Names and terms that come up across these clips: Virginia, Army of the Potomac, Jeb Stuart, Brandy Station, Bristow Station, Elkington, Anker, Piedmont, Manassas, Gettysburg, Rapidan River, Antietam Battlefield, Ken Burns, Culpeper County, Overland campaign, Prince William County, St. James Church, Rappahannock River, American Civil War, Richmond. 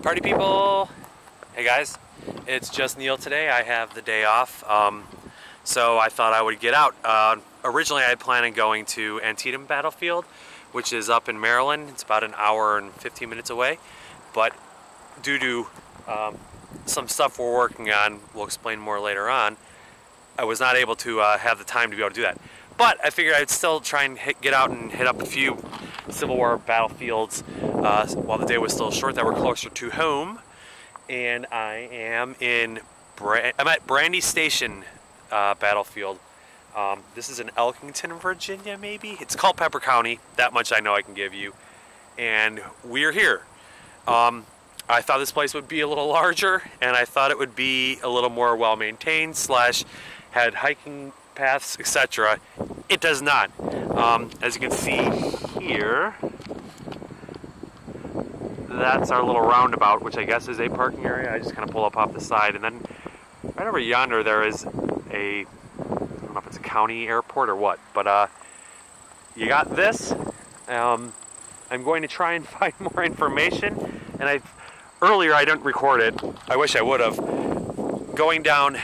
Party people! Hey guys, it's just Neil today. I have the day off, so I thought I would get out. Originally I had planned on going to Antietam Battlefield, which is up in Maryland. It's about an hour and 15 minutes away, but due to some stuff we're working on, we'll explain more later on, I was not able to have the time to be able to do that. But I figured I'd still try and get out and hit up a few Civil War battlefields while the day was still short that were closer to home. And I am in I'm at Brandy Station battlefield. This is in Elkington, Virginia, maybe? It's Culpeper County, that much I know I can give you. And we're here. I thought this place would be a little larger, and I thought it would be a little more well-maintained, slash had hiking paths, etc. It does not. As you can see here, that's our little roundabout, which I guess is a parking area. I just kind of pull up off the side, and then right over yonder there is a, I don't know if it's a county airport or what, but you got this. I'm going to try and find more information, and earlier I didn't record it. I wish I would have. Going down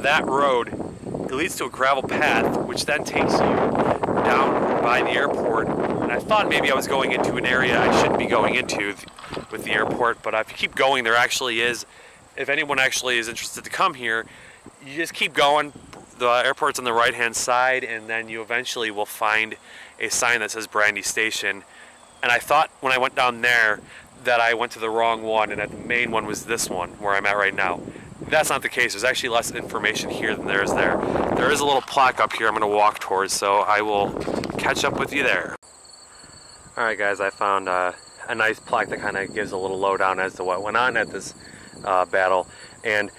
that road, it leads to a gravel path, which then takes you down by the airport. And I thought maybe I was going into an area I shouldn't be going into with the airport, but if you keep going, there actually is, if anyone actually is interested to come here, you just keep going. The airport's on the right-hand side, and then you eventually will find a sign that says Brandy Station. And I thought when I went down there that I went to the wrong one, and that the main one was this one, where I'm at right now. That's not the case. There's actually less information here than there is there. There is a little plaque up here I'm going to walk towards, so I will catch up with you there. Alright guys, I found a nice plaque that kind of gives a little lowdown as to what went on at this battle. And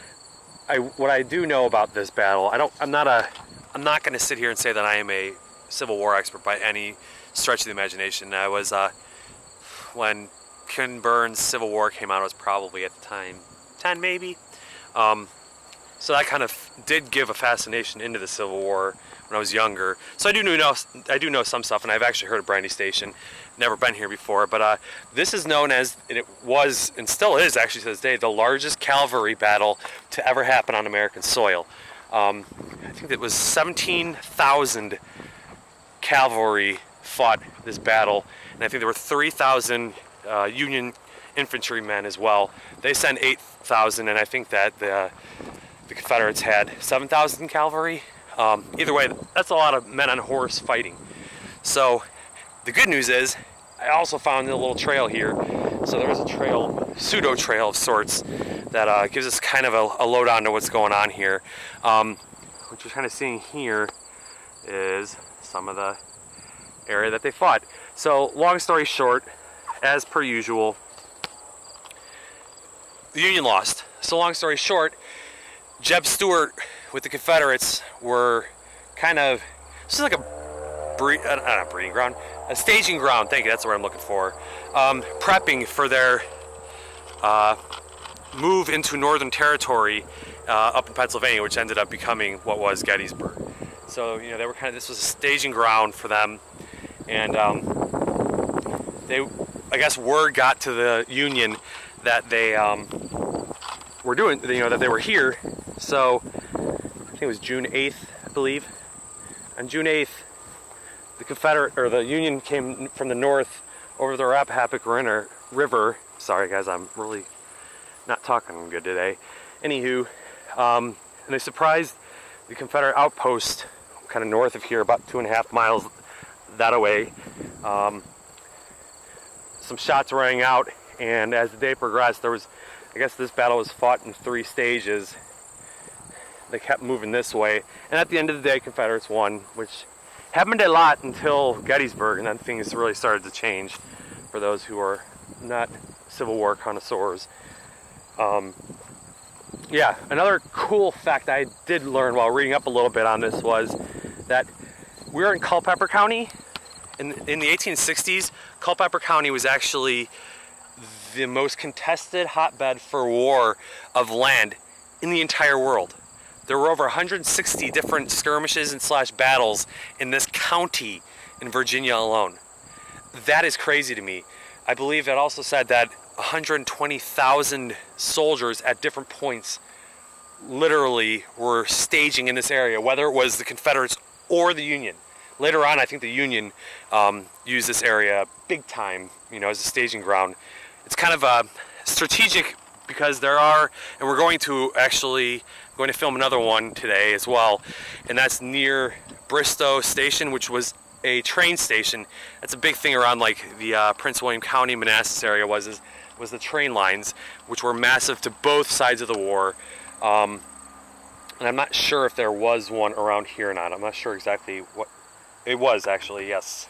what I do know about this battle, I'm not going to sit here and say that I am a Civil War expert by any stretch of the imagination. I was, when Ken Burns' Civil War came out, I was probably at the time 10 maybe. So that kind of did give a fascination into the Civil War when I was younger. So I do know some stuff, and I've actually heard of Brandy Station. Never been here before, but this is known as, and it was, and still is actually to this day, the largest cavalry battle to ever happen on American soil. I think it was 17,000 cavalry fought this battle, and I think there were 3,000 Union infantrymen as well. They sent 8,000, and I think that the Confederates had 7,000 cavalry. Either way, that's a lot of men on horse fighting. So the good news is I also found a little trail here. So there was a trail, pseudo trail of sorts, that gives us kind of a lowdown to what's going on here. What you're kind of seeing here is some of the area that they fought. So long story short, as per usual, the Union lost. So long story short, Jeb Stuart with the Confederates were kind of, this is like a breeding ground, a staging ground, thank you, that's the word I'm looking for, prepping for their move into Northern Territory up in Pennsylvania, which ended up becoming what was Gettysburg. So, you know, they were kind of, this was a staging ground for them, and I guess word got to the Union that they were doing, you know, that they were here. So I think it was June 8th, I believe. On June 8th, the Confederate, or the Union came from the north over the Rappahannock River. Sorry guys, I'm really not talking good today. Anywho, and they surprised the Confederate outpost kind of north of here, about 2.5 miles that away. Some shots rang out, and as the day progressed, there was, I guess this battle was fought in 3 stages. They kept moving this way, and at the end of the day, Confederates won, which happened a lot until Gettysburg, and then things really started to change for those who are not Civil War connoisseurs. Yeah, another cool fact I did learn while reading up a little bit on this was that we were in Culpeper County. In the 1860s, Culpeper County was actually the most contested hotbed for war of land in the entire world. There were over 160 different skirmishes and slash battles in this county in Virginia alone. That is crazy to me. I believe it also said that 120,000 soldiers at different points literally were staging in this area, whether it was the Confederates or the Union. Later on, I think the Union used this area big time, you know, as a staging ground. It's kind of strategic because there are, and we're going to actually film another one today as well, and that's near Bristow Station, which was a train station. That's a big thing around like the Prince William County, Manassas area was the train lines, which were massive to both sides of the war. And I'm not sure if there was one around here or not. I'm not sure exactly what it was actually. Yes,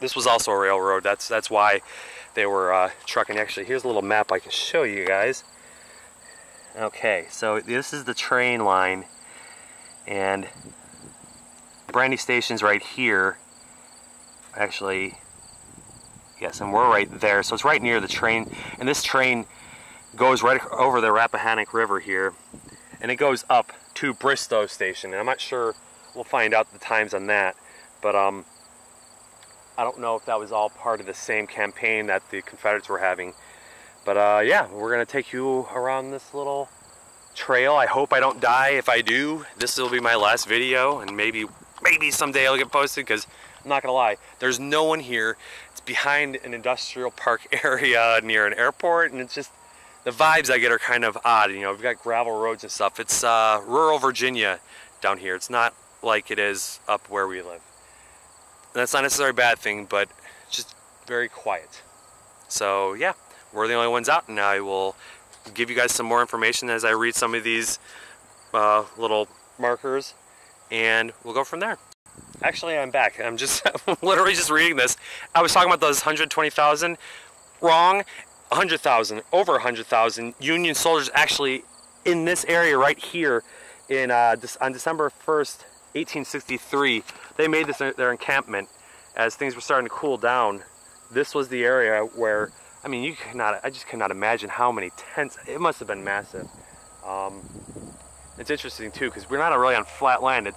this was also a railroad. That's why they were trucking. Actually, here's a little map I can show you guys. Okay, so this is the train line, and Brandy Station's right here. Actually, yes, and we're right there, so it's right near the train, and this train goes right over the Rappahannock River here, and it goes up to Bristow Station, and I'm not sure, we'll find out the times on that, but I don't know if that was all part of the same campaign that the Confederates were having, but yeah, we're going to take you around this little trail. I hope I don't die. If I do, this will be my last video, and maybe someday it'll get posted, because I'm not gonna lie, there's no one here. It's behind an industrial park area near an airport, and it's just, the vibes I get are kind of odd. You know, we've got gravel roads and stuff. It's rural Virginia down here. It's not like it is up where we live. And that's not necessarily a bad thing, but just very quiet. So yeah, we're the only ones out, and I will give you guys some more information as I read some of these little markers, and we'll go from there. Actually, I'm back. I'm literally just reading this. I was talking about those 120,000. Wrong. 100,000. Over 100,000 Union soldiers actually in this area right here in on December 1st, 1863. They made this their encampment as things were starting to cool down. This was the area where, I mean, you cannot, I just cannot imagine how many tents. It must have been massive. It's interesting too, because we're not really on flat land.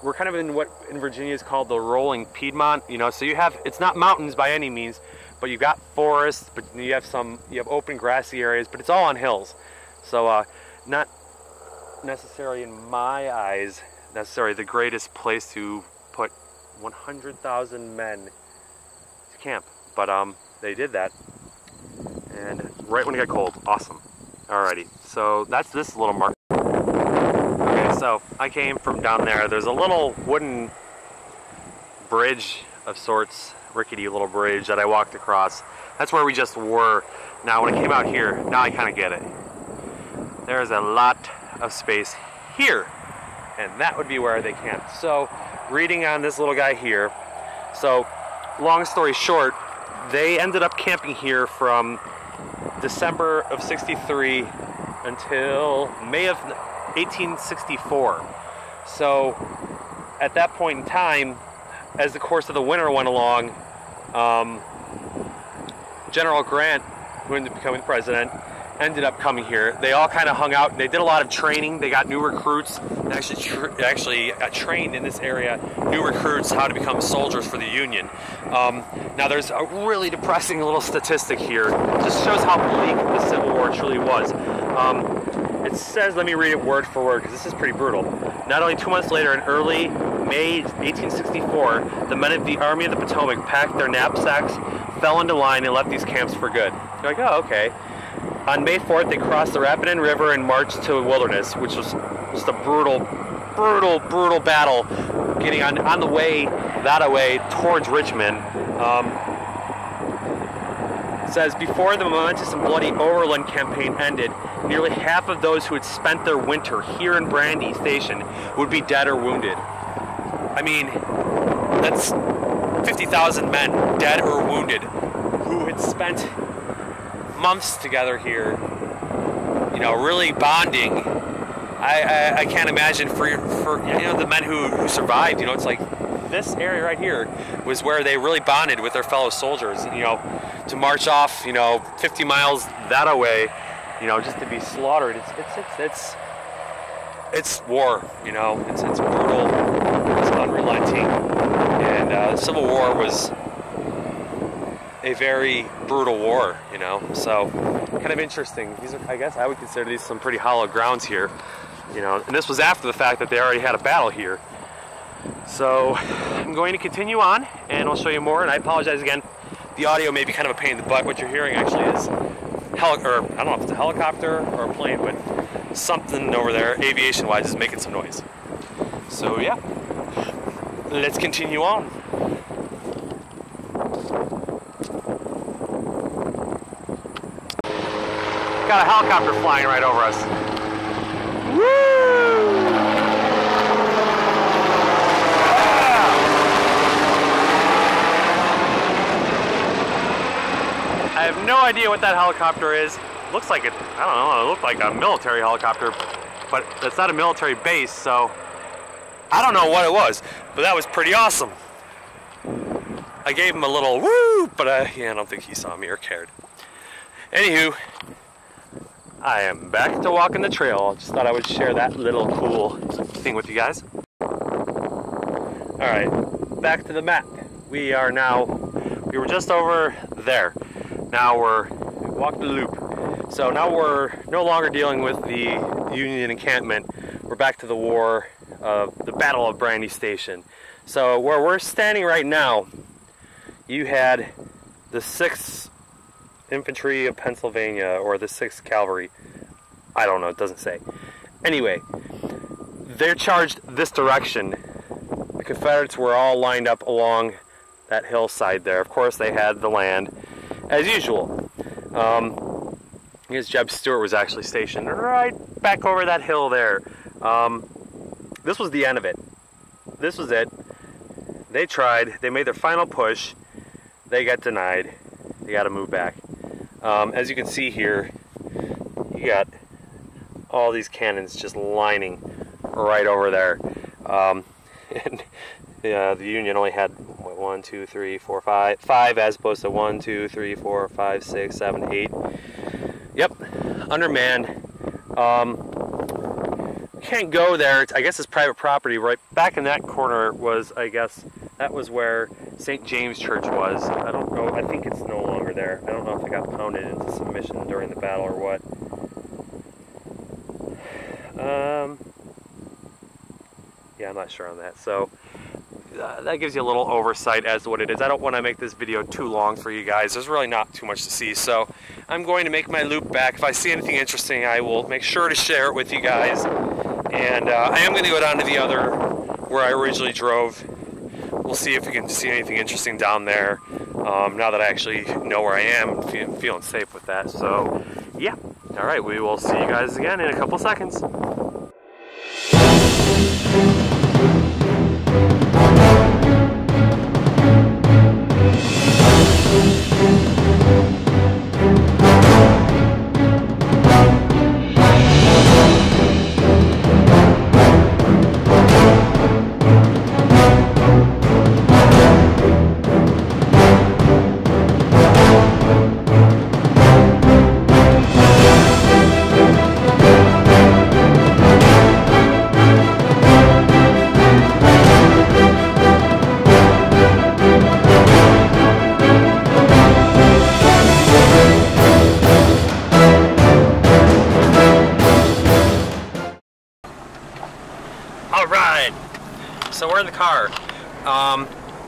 We're kind of in what in Virginia is called the rolling Piedmont, you know, so you have, it's not mountains by any means, but you've got forests, but you have some, you have open grassy areas, but it's all on hills. So not necessarily in my eyes, necessarily the greatest place to put 100,000 men to camp, but they did that, and right when it got cold, awesome. Alrighty, so that's this little mark. So I came from down there. There's a little wooden bridge of sorts, rickety little bridge that I walked across. That's where we just were. Now when I came out here, now I kind of get it. There's a lot of space here, and that would be where they camped. So reading on this little guy here, so long story short, they ended up camping here from December of 63 until May of 1864. So at that point in time, as the course of the winter went along, General Grant, who ended up becoming president, ended up coming here. They all kind of hung out, and they did a lot of training. They got new recruits, and actually got trained in this area, new recruits, how to become soldiers for the Union. Now there's a really depressing little statistic here. Just shows how bleak the Civil War truly was. It says, let me read it word for word, because this is pretty brutal. Not only 2 months later, in early May 1864, the men of the Army of the Potomac packed their knapsacks, fell into line, and left these camps for good. They're like, oh, okay. On May 4th, they crossed the Rapidan River and marched to the Wilderness, which was just a brutal, brutal, brutal battle, getting on the way, that-a-way, towards Richmond. It says, before the momentous and bloody Overland campaign ended, nearly half of those who had spent their winter here in Brandy Station would be dead or wounded. I mean, that's 50,000 men dead or wounded who had spent months together here, you know, really bonding. I can't imagine for you know, the men who survived, you know, it's like this area right here was where they really bonded with their fellow soldiers, and, you know, to march off, you know, 50 miles that-a-way, you know, just to be slaughtered. It's war, you know. It's brutal. It's unrelenting. And the Civil War was a very brutal war, you know, so kind of interesting. These are, I guess I would consider these some pretty hollow grounds here, you know, and this was after the fact that they already had a battle here. So I'm going to continue on and I'll show you more, and I apologize again. The audio may be kind of a pain in the butt. What you're hearing actually is, or I don't know if it's a helicopter or a plane, but something over there, aviation-wise, is making some noise. So yeah, let's continue on. Got a helicopter flying right over us. Woo! Yeah! I have no idea what that helicopter is. Looks like it, I don't know, it looked like a military helicopter, but it's not a military base, so I don't know what it was, but that was pretty awesome. I gave him a little woo, but yeah, I don't think he saw me or cared. Anywho, I am back to walking the trail. Just thought I would share that little cool thing with you guys. All right, back to the map. We are now, we were just over there. Now we walked the loop. So now we're no longer dealing with the Union encampment. We're back to the war of the Battle of Brandy Station. So where we're standing right now, you had the 6th Infantry of Pennsylvania, or the 6th Cavalry. I don't know, it doesn't say. Anyway, they're charged this direction. The Confederates were all lined up along that hillside there. Of course, they had the land, as usual. I guess Jeb Stuart was actually stationed right back over that hill there. This was the end of it. This was it. They tried, they made their final push, they got denied, they got to move back. As you can see here, you got all these cannons just lining right over there. And the Union only had 1, 2, 3, 4, 5, as opposed to 1, 2, 3, 4, 5, 6, 7, 8. Yep, undermanned. Can't go there. I guess it's private property. Right back in that corner was, I guess, that was where St. James Church was. I don't know. I think it's no longer there. I don't know if it got pounded into submission during the battle or what. Yeah, I'm not sure on that. So that gives you a little oversight as to what it is. I don't want to make this video too long for you guys. There's really not too much to see. So I'm going to make my loop back. If I see anything interesting, I will make sure to share it with you guys. And I am going to go down to the other where I originally drove. We'll see if we can see anything interesting down there. Now that I actually know where I am, I'm feeling safe with that. So, yeah. All right, we will see you guys again in a couple seconds.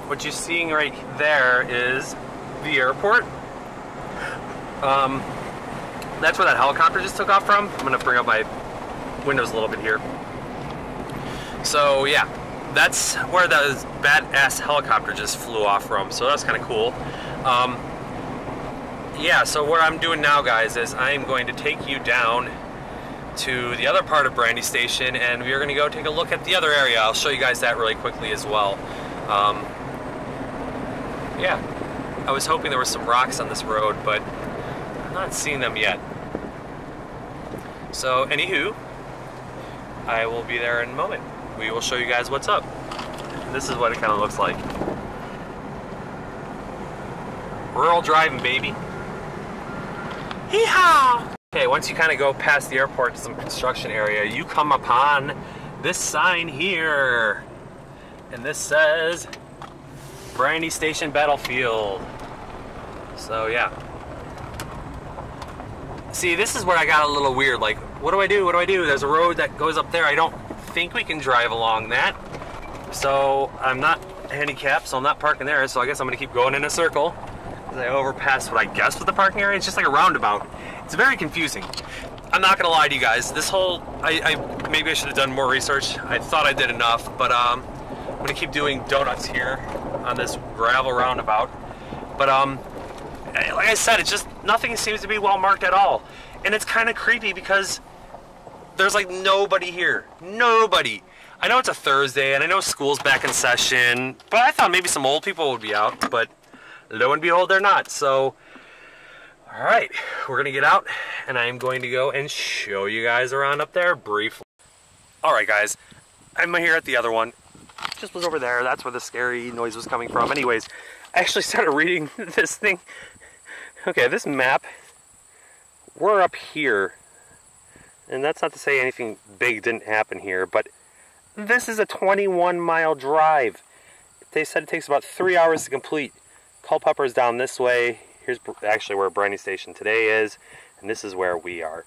What you're seeing right there is the airport. That's where that helicopter just took off from. I'm gonna bring up my windows a little bit here. So yeah, that's where that badass helicopter just flew off from. So that's kind of cool. Yeah, so what I'm doing now, guys, is I'm going to take you down to the other part of Brandy Station, and we're gonna go take a look at the other area. I'll show you guys that really quickly as well. Yeah, I was hoping there were some rocks on this road, but I'm not seeing them yet. So anywho, I will be there in a moment. We will show you guys what's up. This is what it kind of looks like. Rural driving, baby. Hee-haw! Okay, once you kind of go past the airport to some construction area, you come upon this sign here. And this says Brandy Station Battlefield. So yeah. See, this is where I got a little weird. Like, what do I do? What do I do? There's a road that goes up there. I don't think we can drive along that. So I'm not handicapped, so I'm not parking there. So I guess I'm going to keep going in a circle as I overpass what I guess was the parking area. It's just like a roundabout. It's very confusing. I'm not going to lie to you guys. This whole, maybe I should have done more research. I thought I did enough, but I'm going to keep doing donuts here on this gravel roundabout. But like I said, it's just, nothing seems to be well marked at all. And it's kind of creepy because there's like nobody here. Nobody. I know it's a Thursday and I know school's back in session, but I thought maybe some old people would be out, but lo and behold, they're not. So, all right, we're gonna get out and I'm going to go and show you guys around up there briefly. All right, guys, I'm here at the other one. Just was over there. That's where the scary noise was coming from. Anyways, I actually started reading this thing. Okay, this map, we're up here. And that's not to say anything big didn't happen here, but this is a 21-mile drive. They said it takes about 3 hours to complete. Culpeper's down this way. Here's actually where Brandy Station today is, and this is where we are.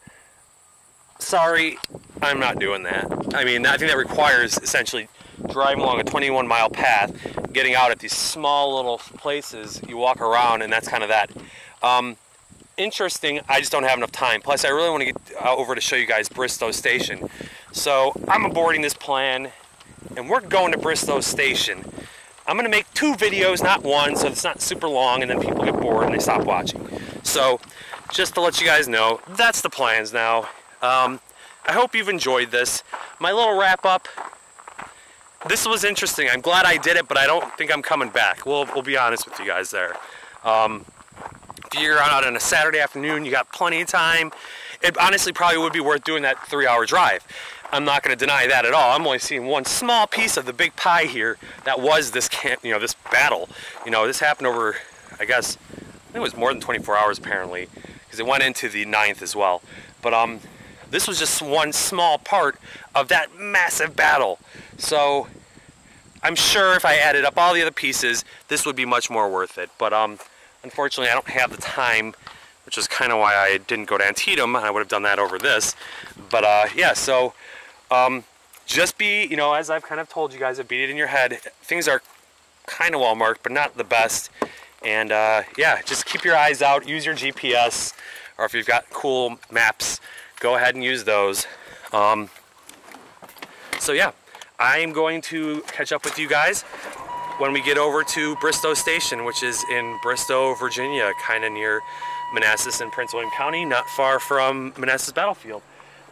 Sorry, I'm not doing that. I mean, I think that requires essentially driving along a 21-mile path, getting out at these small little places. You walk around, and that's kind of that. Interesting, I just don't have enough time. Plus, I really want to get over to show you guys Bristow Station. So I'm aborting this plan, and we're going to Bristow Station. I'm going to make 2 videos, not one, so it's not super long, and then people get bored and they stop watching. So just to let you guys know, that's the plans now. I hope you've enjoyed this. My little wrap-up, this was interesting. I'm glad I did it, but I don't think I'm coming back. We'll be honest with you guys there. If you're out on a Saturday afternoon, you got plenty of time. It honestly probably would be worth doing that 3-hour drive. I'm not going to deny that at all. I'm only seeing one small piece of the big pie here. That was this camp, you know, this battle. You know, this happened over, I guess, I think it was more than 24 hours apparently, because it went into the 9th as well. But this was just one small part of that massive battle. So I'm sure if I added up all the other pieces, this would be much more worth it. But unfortunately, I don't have the time, which is kind of why I didn't go to Antietam. I would have done that over this. But yeah, so just be, you know, as I've kind of told you guys, beat it in your head. Things are kind of well marked, but not the best. And yeah, just keep your eyes out. Use your GPS, or if you've got cool maps, go ahead and use those. So yeah, I am going to catch up with you guys when we get over to Bristow Station, which is in Bristow, Virginia, kind of near Manassas and Prince William County, not far from Manassas Battlefield.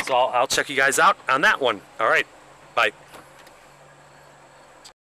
So I'll check you guys out on that one. All right, bye.